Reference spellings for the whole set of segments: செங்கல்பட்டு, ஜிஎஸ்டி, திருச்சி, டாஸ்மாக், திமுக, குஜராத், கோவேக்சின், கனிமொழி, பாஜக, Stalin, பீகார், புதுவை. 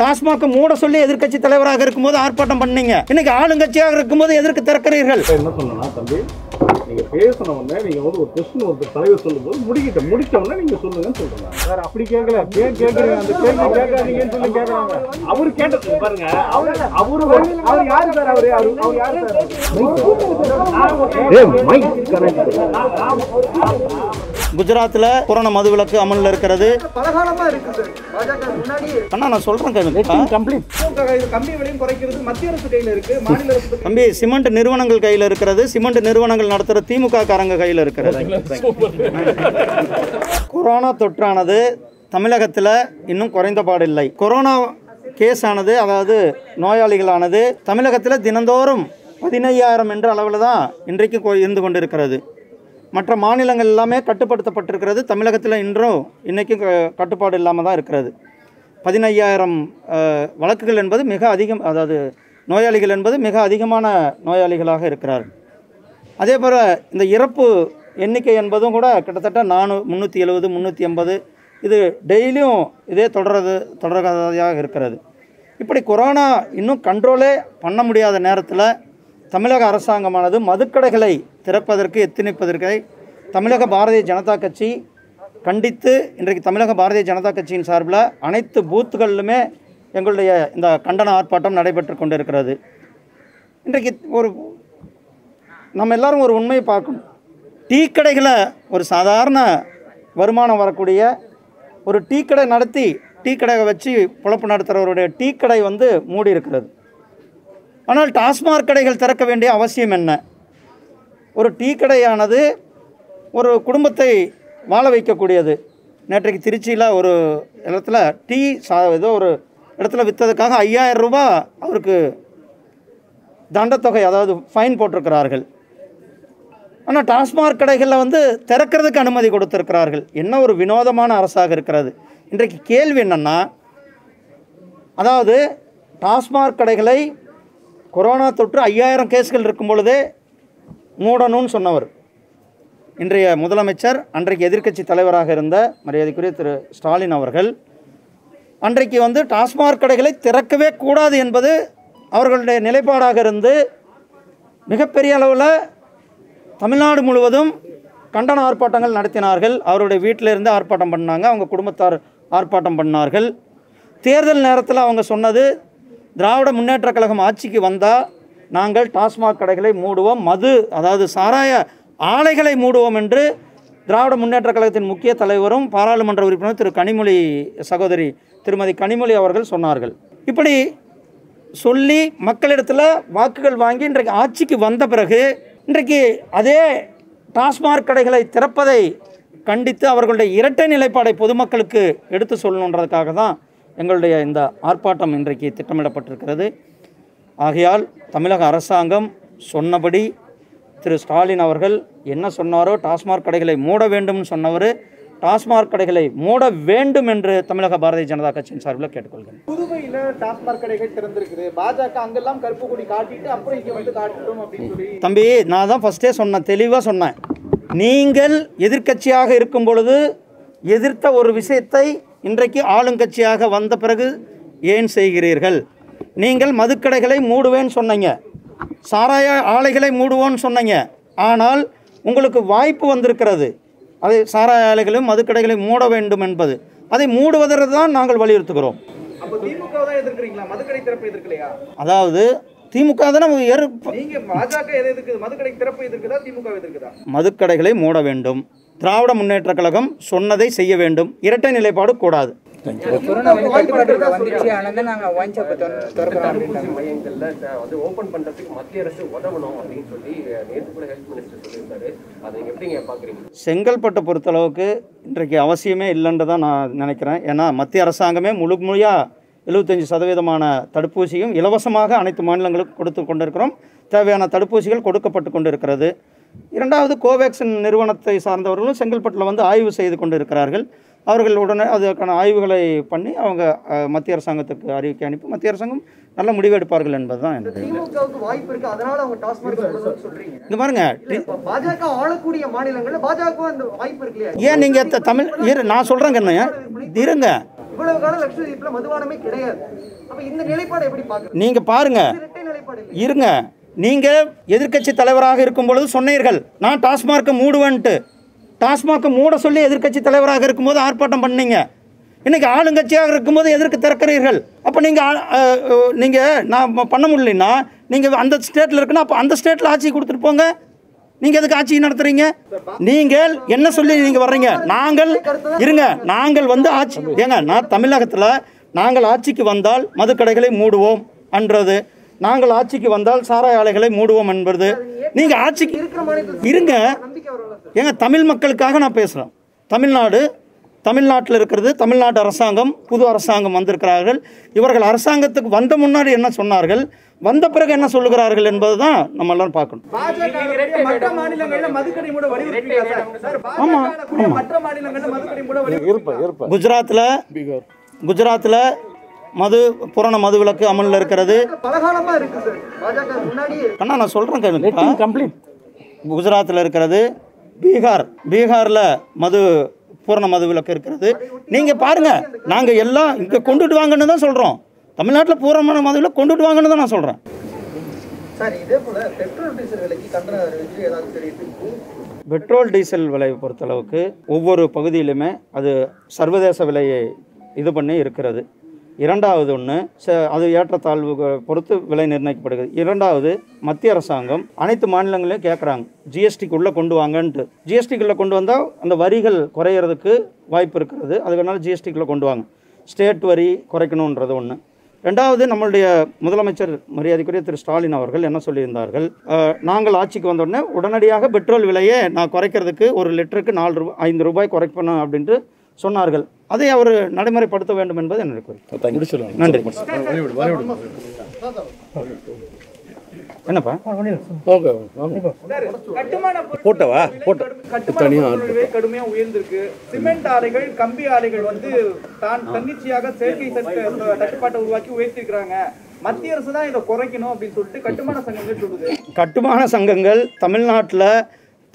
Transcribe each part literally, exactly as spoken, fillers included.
டாஸ்மாக் மூட சொல்லி எதிர்க்கட்சி தலைவராக இருக்கும்போது ஆர்ப்பாட்டம் பண்ணீங்க. இன்னைக்கு ஆளுங்கட்சியாக இருக்கும்போது எதிர்க்கு திறக்கிறீர்கள். என்ன சொன்னா தம்பி, நீங்க பேசணும் உடனே நீங்க வந்து ஒரு பிரச்சனை ஒரு தலைவர் சொல்லும்போது முடிக்கிட்ட முடிச்ச உடனே நீங்க சொல்லுங்கன்னு சொல்றாங்க. சார் அப்படி கேட்கல, கேக் கேக்குறீங்க, அந்த கேள்வி கேட்காதீங்கன்னு சொல்லி கேக்குறாங்க. அவர் கேட்டது பாருங்க, அவர் அவரு அவர் யாரு சார், அவர் யாரு அவர் யாரு சார்? ஏய் மைக் கரெக்ட். குஜராத்ல கொரோனா மது விலக்கு அமல்ல இருக்கிறது. தம்பி சிமெண்ட் நிறுவனங்கள் கையில இருக்கிறது, சிமெண்ட் நிறுவனங்கள் நடத்துற திமுக காரங்க கையில இருக்கிறது. கொரோனா தொற்றானது தமிழகத்துல இன்னும் குறைந்தபாடு இல்லை. கொரோனா கேஸ் ஆனது, அதாவது நோயாளிகளானது தமிழகத்துல தினந்தோறும் பதினையாயிரம் என்ற அளவில் தான் இன்றைக்கு இருந்து கொண்டிருக்கிறது. மற்ற மாநிலங்கள் எல்லாமே கட்டுப்படுத்தப்பட்டிருக்கிறது. தமிழகத்தில் இன்றும் இன்றைக்கும் கட்டுப்பாடு இல்லாமல் தான் இருக்கிறது. பதினையாயிரம் வழக்குகள் என்பது மிக அதிகம், அதாவது நோயாளிகள் என்பது மிக அதிகமான நோயாளிகளாக இருக்கிறார்கள். அதே போல் இந்த இறப்பு எண்ணிக்கை என்பதும் கூட கிட்டத்தட்ட நானூ முந்நூற்றி எழுபது முந்நூற்றி எண்பது இது டெய்லியும் இதே தொடர்றது தொடர்கதையாக இருக்கிறது. இப்படி கொரோனா இன்னும் கண்ட்ரோலே பண்ண முடியாத நேரத்தில் தமிழக அரசாங்கமானது மதுக்கடைகளை திறப்பதற்கு எத்தனைப்பதற்கு தமிழக பாரதிய ஜனதா கட்சி கண்டித்து இன்றைக்கு தமிழக பாரதிய ஜனதா கட்சியின் சார்பில் அனைத்து பூத்துகளிலுமே எங்களுடைய இந்த கண்டன ஆர்ப்பாட்டம் நடைபெற்று கொண்டிருக்கிறது. இன்றைக்கு ஒரு நம்ம எல்லோரும் ஒரு உண்மையை பார்க்கணும். டீ கடைகளை ஒரு சாதாரண வருமானம் வரக்கூடிய ஒரு டீ கடை நடத்தி டீ கடையை வச்சு பொழப்பு நடத்துகிறவருடைய டீ கடை வந்து மூடி இருக்கிறது. ஆனால் டாஸ்மாக் கடைகள் திறக்க வேண்டிய அவசியம் என்ன? ஒரு டீ கடையானது ஒரு குடும்பத்தை வாழ வைக்கக்கூடியது. நேற்றைக்கு திருச்சியில் ஒரு இடத்துல டீ சா ஏதோ ஒரு இடத்துல விற்றதுக்காக ஐயாயிரம் ரூபா அவருக்கு தண்டத்தொகை, அதாவது ஃபைன் போட்டிருக்கிறார்கள். ஆனால் டாஸ்மாக் கடைகளில் வந்து திறக்கிறதுக்கு அனுமதி கொடுத்துருக்கிறார்கள். என்ன ஒரு வினோதமான அரசாக இருக்கிறது. இன்றைக்கு கேள்வி என்னென்னா, அதாவது டாஸ்மாக் கடைகளை கொரோனா தொற்று ஐயாயிரம் கேஸ்கள் இருக்கும் பொழுதே மூடணும்னு சொன்னவர் இன்றைய முதலமைச்சர், அன்றைக்கு எதிர்க்கட்சி தலைவராக இருந்த மரியாதைக்குரிய திரு ஸ்டாலின் அவர்கள் அன்றைக்கு வந்து டாஸ்மாக் கடைகளை திறக்கவே கூடாது என்பது அவர்களுடைய நிலைப்பாடாக இருந்து மிகப்பெரிய அளவில் தமிழ்நாடு முழுவதும் கண்டன ஆர்ப்பாட்டங்கள் நடத்தினார்கள். அவருடைய வீட்டிலிருந்து ஆர்ப்பாட்டம் பண்ணாங்க, அவங்க குடும்பத்தார் ஆர்ப்பாட்டம் பண்ணார்கள். தேர்தல் நேரத்தில் அவங்க சொன்னது, திராவிட முன்னேற்றக் கழகம் ஆட்சிக்கு வந்தால் நாங்கள் டாஸ்மாக் கடைகளை மூடுவோம், மது அதாவது சாராய ஆலைகளை மூடுவோம் என்று திராவிட முன்னேற்றக் கழகத்தின் முக்கிய தலைவரும் பாராளுமன்ற உறுப்பினர் திரு கனிமொழி சகோதரி திருமதி கனிமொழி அவர்கள் சொன்னார்கள். இப்படி சொல்லி மக்களிடத்தில் வாக்குகள் வாங்கி இன்றைக்கு ஆட்சிக்கு வந்த பிறகு இன்றைக்கு அதே டாஸ்மாக் கடைகளை திறப்பதை கண்டித்து அவர்களுடைய இரட்டை நிலைப்பாடை பொதுமக்களுக்கு எடுத்து சொல்லணுன்றதுக்காக தான் எங்களுடைய இந்த ஆர்ப்பாட்டம் இன்றைக்கு திட்டமிடப்பட்டிருக்கிறது. ஆகையால் தமிழக அரசாங்கம் சொன்னபடி திரு ஸ்டாலின் அவர்கள் என்ன சொன்னாரோ, டாஸ்மாக் கடைகளை மூட வேண்டும் சொன்னவர் டாஸ்மாக் கடைகளை மூட வேண்டும் என்று தமிழக பாரதிய ஜனதா கட்சியின் சார்பில் கேட்டுக்கொள்கிறேன். புதுவையில் டாஸ்மாக் கடைகள் திறந்திருக்குது, பாஜக அங்கெல்லாம் கருப்பு கொடி காட்டிட்டு அப்புறம் இங்கே வந்து காட்டுறோம் அப்படின்னு சொல்லி. தம்பி நான் தான் ஃபஸ்ட்டே சொன்னேன், தெளிவாக சொன்னேன். நீங்கள் எதிர்க்கட்சியாக இருக்கும் பொழுது எதிர்த்த ஒரு விஷயத்தை இன்றைக்கு ஆளுங்கட்சியாக வந்த பிறகு ஏன் செய்கிறீர்கள்? நீங்கள் மதுக்கடைகளை மூடுவேன்னு சொன்னீங்க, சாராய ஆலைகளை மூடுவோன்னு சொன்னீங்க. ஆனால் உங்களுக்கு வாய்ப்பு வந்திருக்கிறது, அதை சாராய ஆலைகளும் மதுக்கடைகளை மூட வேண்டும் என்பது, அதை மூடுவதற்கு தான் நாங்கள் வலியுறுத்துகிறோம். அதாவது திமுக தான் மதுக்கடைகளை மூட வேண்டும், திராவிட முன்னேற்றக் கழகம் சொன்னதை செய்ய வேண்டும், இரட்டை நிலைப்பாடு கூடாது. செங்கல்பட்டை பொறுத்தளவுக்கு இன்றைக்கு அவசியமே இல்லைன்னு தான் நான் நினைக்கிறேன். ஏன்னா மத்திய அரசாங்கமே முழு முழுமையாக எழுபத்தஞ்சு சதவீதமான தடுப்பூசியும் இலவசமாக அனைத்து மாநிலங்களுக்கும் கொடுத்து கொண்டிருக்கிறோம். தேவையான தடுப்பூசிகள் கொடுக்கப்பட்டு கொண்டிருக்கிறது. இரண்டாவது, கோவேக்சின் நிறுவனத்தை சார்ந்தவர்களும் செங்கல்பட்டில் வந்து ஆய்வு செய்து கொண்டு இருக்கிறார்கள். அவர்கள் உடனே அதற்கான ஆய்வுகளை பண்ணி அவங்க மத்திய அரசாங்கத்துக்கு அறிவிக்கை அனுப்பி மத்திய அரசாங்கம் நல்ல முடிவெடுப்பார்கள் என்பது தான். இந்த பாருங்க, ஏன் நீங்கள் தமிழ் நான் சொல்கிறேங்க இருங்க, நீங்க பாருங்க, இருங்க. நீங்க எதிர்க்கட்சி தலைவராக இருக்கும் பொழுது சொன்னீர்கள், நான் டாஸ்மார்க்கை மூடுவேன்ட்டு. டாஸ்மார்க்கை மூட சொல்லி எதிர்க்கட்சி தலைவராக இருக்கும்போது ஆர்ப்பாட்டம் பண்ணீங்க. இன்னைக்கு ஆளுங்கட்சியாக இருக்கும்போது எதிர்க்கு திறக்கிறீர்கள். அப்போ நீங்கள் நீங்கள் நான் பண்ண முடியலன்னா நீங்கள் அந்த ஸ்டேட்டில் இருக்குன்னா அப்போ அந்த ஸ்டேட்டில் ஆட்சி கொடுத்துட்டு போங்க. நீங்கள் எதுக்கு ஆட்சி நடத்துறீங்க? நீங்கள் என்ன சொல்லி நீங்கள் வர்றீங்க? நாங்கள் இருங்க, நாங்கள் வந்து ஆட்சி ஏங்க நான் தமிழகத்தில் நாங்கள் ஆட்சிக்கு வந்தால் மதுக்கடைகளை மூடுவோம் என்றது, நாங்கள் ஆட்சிக்கு வந்தால் சாராய ஆலைகளை மூடுவோம் என்பது. நீங்கள் ஆட்சிக்கு இருங்க ஏங்க, தமிழ் மக்களுக்காக நான் பேசுகிறேன். தமிழ்நாடு தமிழ்நாட்டில் இருக்கிறது, தமிழ்நாடு அரசாங்கம், புது அரசாங்கம் வந்திருக்கிறார்கள். இவர்கள் அரசாங்கத்துக்கு வந்த முன்னாடி என்ன சொன்னார்கள், வந்த பிறகு என்ன சொல்லுகிறார்கள் என்பது தான் நம்ம எல்லாரும் பார்க்கணும். ஆமாம், குஜராத்தில் குஜராத்தில் மது புராண மது விலக்கு அமலில் இருக்கிறது. அண்ணா நான் சொல்கிறேன், குஜராத்தில் இருக்கிறது, பீகார் பீகாரில் மது பூரண மது விலக்கு இருக்கிறது. நீங்கள் பாருங்கள், நாங்கள் எல்லாம் இங்கே கொண்டுட்டு வாங்கன்னு தான் சொல்கிறோம். தமிழ்நாட்டில் பூரணமான மது விலக்கு கொண்டுட்டு வாங்கன்னு தான் நான் சொல்கிறேன். பெட்ரோல் டீசல் விலையை பொறுத்தளவுக்கு ஒவ்வொரு பகுதியிலுமே அது சர்வதேச விலையை இது பண்ணி இருக்கிறது. இரண்டாவது ஒன்று, அது ஏற்றத்தாழ்வு பொறுத்து விலை நிர்ணயிக்கப்படுகிறது. இரண்டாவது, மத்திய அரசாங்கம் அனைத்து மாநிலங்களையும் கேட்குறாங்க, ஜிஎஸ்டிக்குள்ளே கொண்டு வாங்கன்ட்டு. ஜிஎஸ்டிக்குள்ளே கொண்டு வந்தால் அந்த வரிகள் குறையிறதுக்கு வாய்ப்பு இருக்கிறது. அதுக்கு வேணாலும் ஜிஎஸ்டிக்குள்ளே கொண்டு வாங்க, ஸ்டேட் வரி குறைக்கணுன்றது ஒன்று. ரெண்டாவது, நம்மளுடைய முதலமைச்சர் மரியாதைக்குரிய திரு ஸ்டாலின் அவர்கள் என்ன சொல்லியிருந்தார்கள், நாங்கள் ஆட்சிக்கு வந்தோடனே உடனடியாக பெட்ரோல் விலையை நான் குறைக்கிறதுக்கு ஒரு லிட்டருக்கு நாலு ரூபாய் ஐந்து ரூபாய் குறைக்கணும் அப்படின்ட்டு சொன்னார்கள். அதை அவர் நடைமுறைப்படுத்த வேண்டும் என்பது என்னுடைய கோரிக்கை. நன்றி. என்னப்பா போட்டவா போட்ட கடுமையா உயர்ந்திருக்கு. சிமெண்ட் ஆலைகள், கம்பி ஆலைகள் வந்து தான் தன்னிச்சையாக செயற்கை தட்டுப்பாட்டை உருவாக்கி உயர்த்திருக்கிறாங்க. மத்திய அரசு தான் இதை குறைக்கணும் அப்படின்னு சொல்லிட்டு கட்டுமான சங்கங்கள் சொல்லுது. கட்டுமான சங்கங்கள் தமிழ்நாட்டில்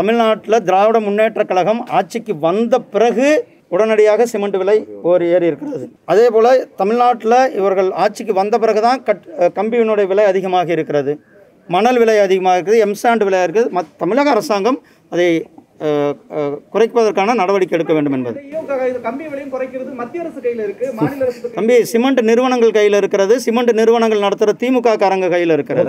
தமிழ்நாட்டில் திராவிட முன்னேற்ற கழகம் ஆட்சிக்கு வந்த பிறகு உடனடியாக சிமெண்ட் விலை ஒரு ஏறி இருக்கிறது. அதே போல் தமிழ்நாட்டில் இவர்கள் ஆட்சிக்கு வந்த பிறகு தான் கட் கம்பியினுடைய விலை அதிகமாக இருக்கிறது, மணல் விலை அதிகமாக இருக்குது, எம்சாண்ட் விலை இருக்குது. மத் தமிழக அரசாங்கம் அதை குறைப்பதற்கான நடவடிக்கை எடுக்க வேண்டும் என்பது. தம்பி, சிமெண்ட் நிறுவனங்கள் கையில் இருக்கிறது, சிமெண்ட் நிறுவனங்கள் நடத்துகிற திமுக காரங்க கையில் இருக்கிறது.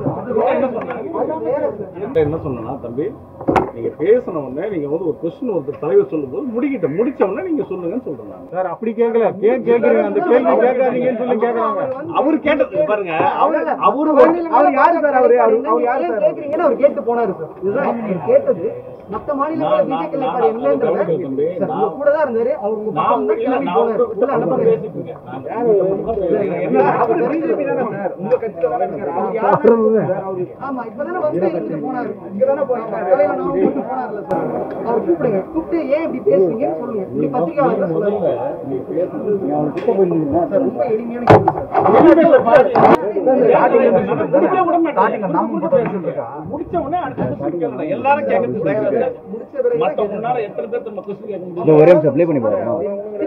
என்ன சொன்னா தம்பி, நீங்க பேசணும்னே நீங்க வந்து ஒரு கொஸ்டின் ஒரு தலைவர் சொல்லும் போது முடிக்கிட்ட முடிச்சவனே நீங்க சொல்லுங்கன்னு சொல்றாங்க. சார் அப்படி கேட்கல, கேக் கேக்குறீங்க, அந்த கேள்வி கேட்காதீங்கன்னு சொல்லி கேக்குறாங்க. அவரு கேட்டது பாருங்க, அவரு அவரு அவர் யாரு சார், அவரு அவர் யாரு சார் கேக்குறீங்கன்னு அவர் கேட்டு போனாரு சார். இதுதான் கேட்டது. மத்த மாநிலங்கள பிஜேபி நிலைப்பாடு என்னன்றது சார் கூட தான் இருந்தாரு. அவர் உங்க பக்கம் கேள்வி போனாரு. இல்ல அனுப்ப பேசிட்டீங்க. என்ன அவர் தெரிஞ்சிருப்பீங்க சார், உங்க கட்சில வராங்க. அவர் யாரு? ஆமா, இப்பதானே வந்து போனாரு, இங்க தான போறாரு. ஒரே சப்ளை பண்ணி பாருங்க.